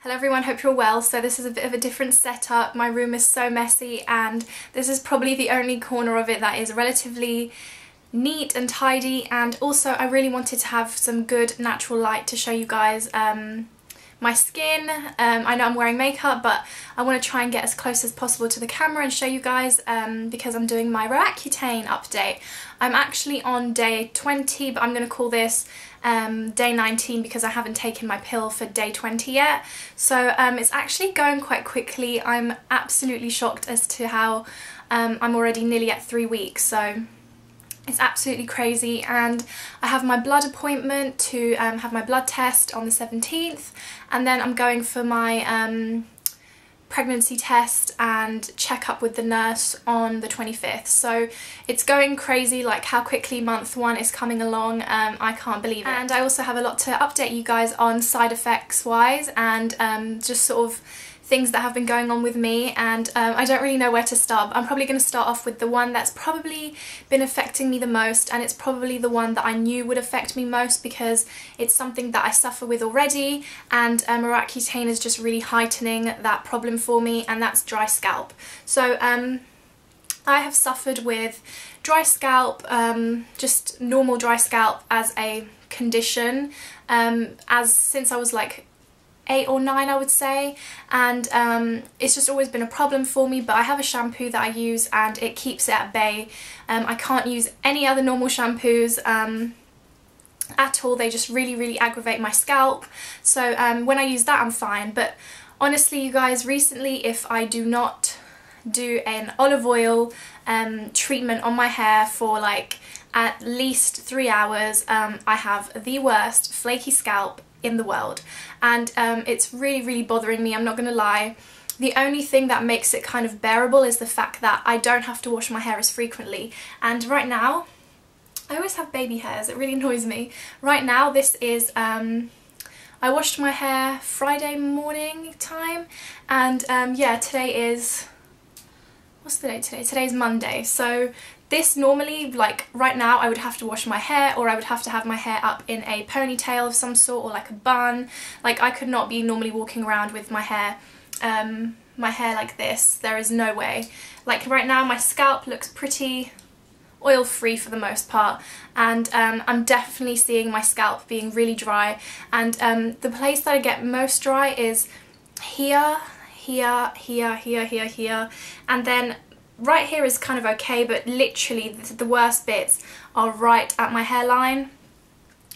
Hello everyone, hope you're well. So this is a bit of a different setup. My room is so messy and this is probably the only corner of it that is relatively neat and tidy, and also I really wanted to have some good natural light to show you guys my skin. I know I'm wearing makeup, but I want to try and get as close as possible to the camera and show you guys because I'm doing my Roaccutane update. I'm actually on day 20, but I'm going to call this day 19 because I haven't taken my pill for day 20 yet. So it's actually going quite quickly. I'm absolutely shocked as to how I'm already nearly at 3 weeks. So it's absolutely crazy, and I have my blood appointment to have my blood test on the 17th, and then I'm going for my pregnancy test and check up with the nurse on the 25th. So it's going crazy, like how quickly month one is coming along. I can't believe it. And I also have a lot to update you guys on side effects wise and just sort of things that have been going on with me, and I don't really know where to start. I'm probably going to start off with the one that's probably been affecting me the most, and it's probably the one that I knew would affect me most because it's something that I suffer with already, and Roaccutane is just really heightening that problem for me, and that's dry scalp. So I have suffered with dry scalp, just normal dry scalp as a condition as since I was like 8 or 9, I would say, and it's just always been a problem for me, but I have a shampoo that I use and it keeps it at bay. I can't use any other normal shampoos at all. They just really aggravate my scalp, so when I use that I'm fine. But honestly you guys, recently if I do not do an olive oil treatment on my hair for like at least 3 hours, I have the worst flaky scalp in the world, and it's really bothering me, I'm not gonna lie. The only thing that makes it kind of bearable is the fact that I don't have to wash my hair as frequently, and right now I always have baby hairs, it really annoys me. Right now this is I washed my hair Friday morning time, and yeah, today is, what's the day today? Today's Monday. So this normally, like right now, I would have to wash my hair, or I would have to have my hair up in a ponytail of some sort, or like a bun. Like I could not be normally walking around with my hair like this. There is no way. Like right now my scalp looks pretty oil-free for the most part, and I'm definitely seeing my scalp being really dry, and the place that I get most dry is here, and then right here is kind of okay, but literally the worst bits are right at my hairline,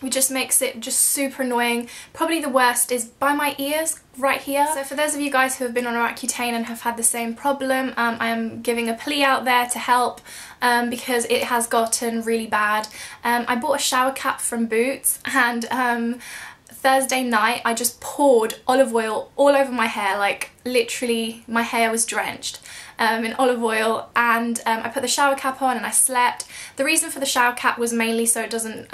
which just makes it just super annoying. Probably the worst is by my ears, right here. So for those of you guys who have been on Roaccutane and have had the same problem, I am giving a plea out there to help because it has gotten really bad. I bought a shower cap from Boots, and Thursday night I just poured olive oil all over my hair, like literally my hair was drenched in olive oil, and I put the shower cap on and I slept. The reason for the shower cap was mainly so it doesn't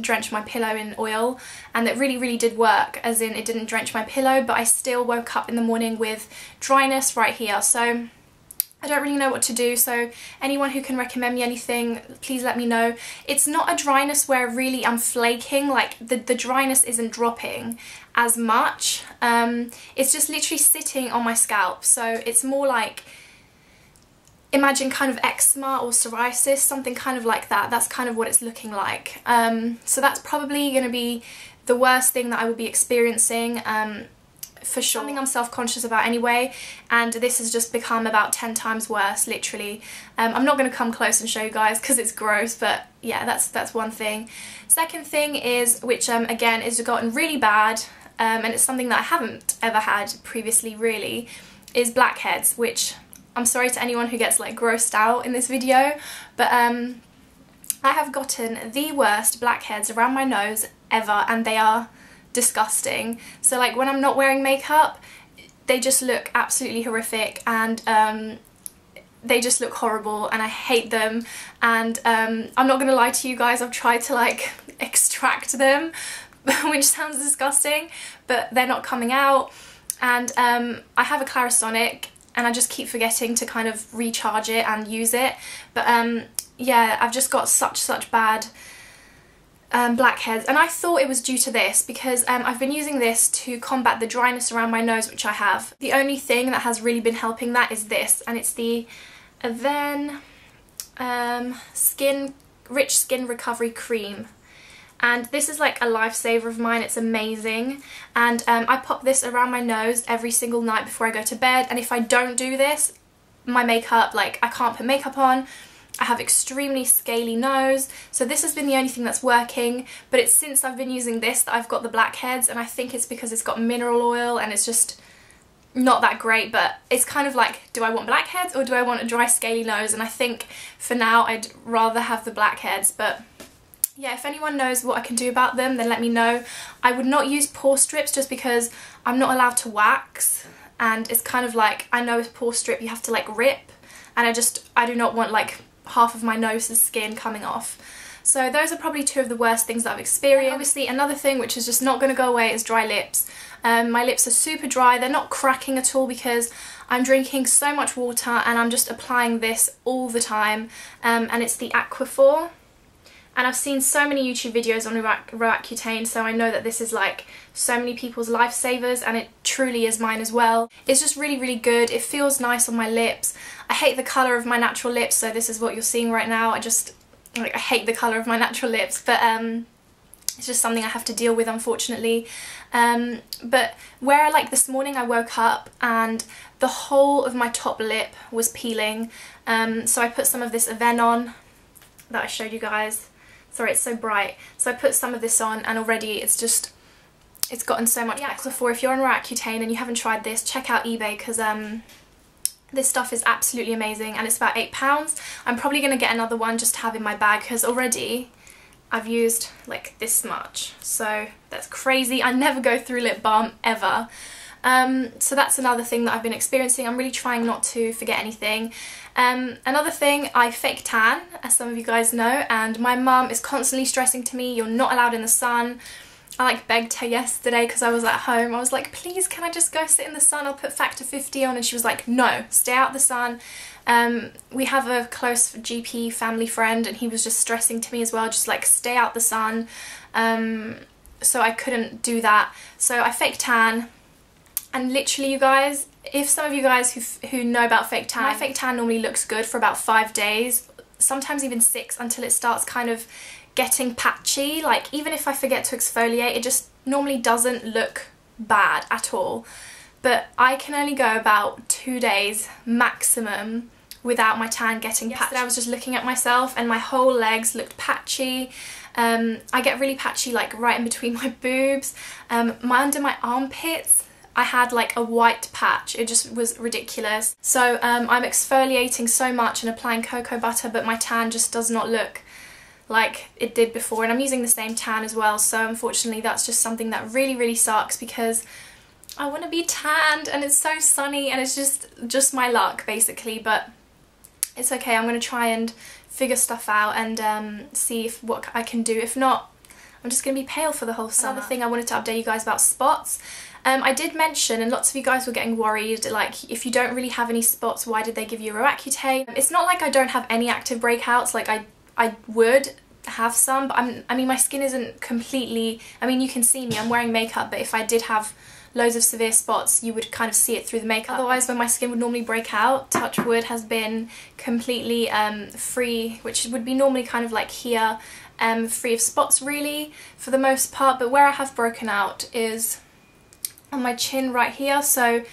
drench my pillow in oil, and that really did work, as in it didn't drench my pillow, but I still woke up in the morning with dryness right here. So I don't really know what to do, so anyone who can recommend me anything, please let me know. It's not a dryness where really I'm flaking, like the dryness isn't dropping as much. It's just literally sitting on my scalp, so it's more like, imagine kind of eczema or psoriasis, something kind of like that. That's kind of what it's looking like. So that's probably going to be the worst thing that I will be experiencing. For sure. Something I'm self-conscious about anyway, and this has just become about 10 times worse, literally. I'm not going to come close and show you guys because it's gross, but yeah, that's one thing. Second thing is, which again is gotten really bad, and it's something that I haven't ever had previously really, is blackheads, which I'm sorry to anyone who gets like grossed out in this video, but I have gotten the worst blackheads around my nose ever, and they are disgusting. So like when I'm not wearing makeup they just look absolutely horrific, and they just look horrible, and I hate them, and I'm not gonna lie to you guys, I've tried to like extract them which sounds disgusting, but they're not coming out, and I have a Clarisonic and I just keep forgetting to kind of recharge it and use it, but yeah, I've just got such bad blackheads, and I thought it was due to this because I've been using this to combat the dryness around my nose, which I have. The only thing that has really been helping that is this, and it's the Avène Rich Skin Recovery Cream. And this is like a lifesaver of mine, it's amazing. And I pop this around my nose every single night before I go to bed, and if I don't do this, my makeup, like I can't put makeup on, I have extremely scaly nose, so this has been the only thing that's working. But it's since I've been using this that I've got the blackheads, and I think it's because it's got mineral oil and it's just not that great. But it's kind of like, do I want blackheads or do I want a dry scaly nose? And I think for now I'd rather have the blackheads, but yeah, if anyone knows what I can do about them, then let me know. I would not use pore strips just because I'm not allowed to wax, and it's kind of like, I know with pore strip you have to like rip, and I do not want like half of my nose's skin coming off. So those are probably two of the worst things that I've experienced. And obviously another thing which is just not going to go away is dry lips. My lips are super dry, they're not cracking at all because I'm drinking so much water and I'm just applying this all the time, and it's the Aquaphor. And I've seen so many YouTube videos on Roaccutane, so I know that this is like so many people's lifesavers, and it truly is mine as well. It's just really, really good. It feels nice on my lips. I hate the colour of my natural lips, so this is what you're seeing right now. I hate the colour of my natural lips, but it's just something I have to deal with, unfortunately. But where like this morning I woke up and the whole of my top lip was peeling, so I put some of this Avène on that I showed you guys. Sorry, it's so bright. So I put some of this on, and already it's gotten so much better. Aquaphor, if you're on Roaccutane and you haven't tried this, check out eBay, because this stuff is absolutely amazing, and it's about £8. I'm probably going to get another one just to have in my bag, because already I've used like this much. So that's crazy. I never go through lip balm ever. So that's another thing that I've been experiencing. I'm really trying not to forget anything. Another thing, I fake tan, as some of you guys know, and my mum is constantly stressing to me, you're not allowed in the sun. I like begged her yesterday because I was at home. I was like, please, can I just go sit in the sun? I'll put factor 50 on. And she was like, no, stay out the sun. We have a close GP family friend, and he was just stressing to me as well, just like, stay out the sun. So I couldn't do that. So I fake tan. And literally, you guys, if some of you guys who know about fake tan, my fake tan normally looks good for about 5 days, sometimes even 6, until it starts kind of getting patchy. Like, even if I forget to exfoliate, it just normally doesn't look bad at all. But I can only go about 2 days maximum without my tan getting patchy. I was just looking at myself and my whole legs looked patchy. I get really patchy, like, right in between my boobs, under my armpits. I had like a white patch, it just was ridiculous. So I'm exfoliating so much and applying cocoa butter, but my tan just does not look like it did before, and I'm using the same tan as well. So unfortunately that's just something that really, really sucks, because I want to be tanned and it's so sunny, and it's just my luck basically. But it's okay, I'm going to try and figure stuff out and see what I can do. If not, I'm just going to be pale for the whole summer. Another thing I wanted to update you guys about spots. I did mention, and lots of you guys were getting worried, like, if you don't really have any spots, why did they give you Roaccutane? It's not like I don't have any active breakouts, like I would have some, but I mean my skin isn't completely, I mean you can see me, I'm wearing makeup, but if I did have loads of severe spots, you would kind of see it through the makeup. Otherwise, when my skin would normally break out, touch wood, has been completely free, which would be normally kind of like here, free of spots really, for the most part. But where I have broken out is on my chin right here. So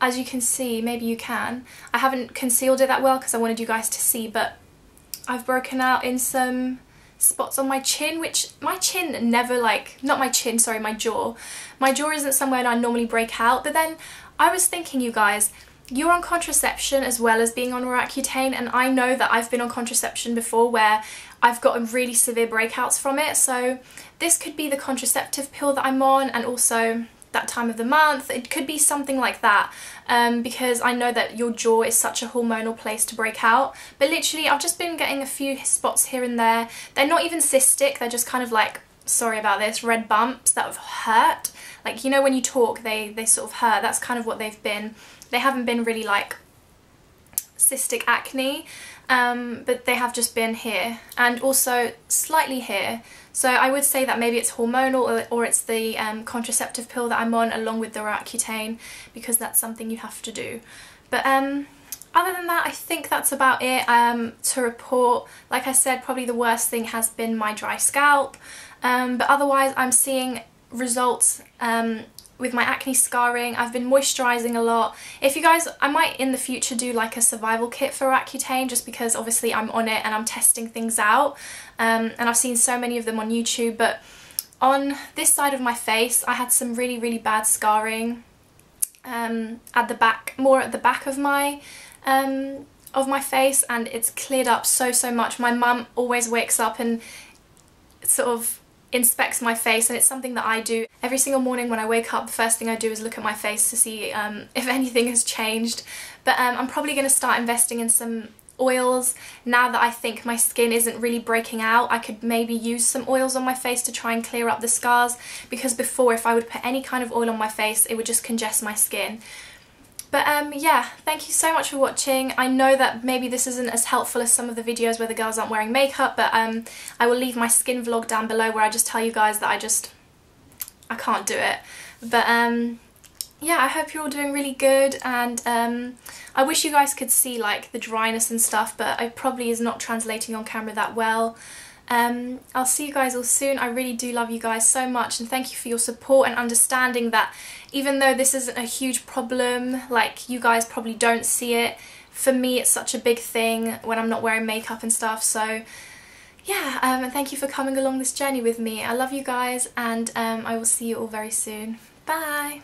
as you can see, maybe you can, I haven't concealed it that well because I wanted you guys to see, but I've broken out in some spots on my chin, which my chin never, like, not my chin, sorry, my jaw. My jaw isn't somewhere that I normally break out. But then I was thinking, you guys, you're on contraception as well as being on Roaccutane, and I know that I've been on contraception before where I've gotten really severe breakouts from it. So this could be the contraceptive pill that I'm on, and also that time of the month, it could be something like that, because I know that your jaw is such a hormonal place to break out. But literally I've just been getting a few spots here and there. They're not even cystic, they're just kind of like, sorry about this, red bumps that have hurt, like, you know, when you talk they sort of hurt. That's kind of what they've been. They haven't been really like cystic acne, but they have just been here and also slightly here. So I would say that maybe it's hormonal, or it's the contraceptive pill that I'm on along with the Roaccutane, because that's something you have to do. But other than that, I think that's about it to report. Like I said, probably the worst thing has been my dry scalp, but otherwise I'm seeing results with my acne scarring. I've been moisturising a lot. If you guys, I might in the future do like a survival kit for Roaccutane, just because obviously I'm on it and I'm testing things out, and I've seen so many of them on YouTube. But on this side of my face I had some really, really bad scarring at the back, more at the back of my face, and it's cleared up so much. My mum always wakes up and sort of inspects my face, and it's something that I do every single morning when I wake up. The first thing I do is look at my face to see if anything has changed. But I'm probably going to start investing in some oils now that I think my skin isn't really breaking out. I could maybe use some oils on my face to try and clear up the scars, because before, if I would put any kind of oil on my face, it would just congest my skin. But yeah, thank you so much for watching. I know that maybe this isn't as helpful as some of the videos where the girls aren't wearing makeup, but I will leave my skin vlog down below where I just tell you guys that I can't do it. But yeah, I hope you're all doing really good, and I wish you guys could see like the dryness and stuff, but it probably is not translating on camera that well. I'll see you guys all soon. I really do love you guys so much, and thank you for your support and understanding that even though this isn't a huge problem, like you guys probably don't see it, for me it's such a big thing when I'm not wearing makeup and stuff. So yeah, and thank you for coming along this journey with me. I love you guys, and I will see you all very soon. Bye!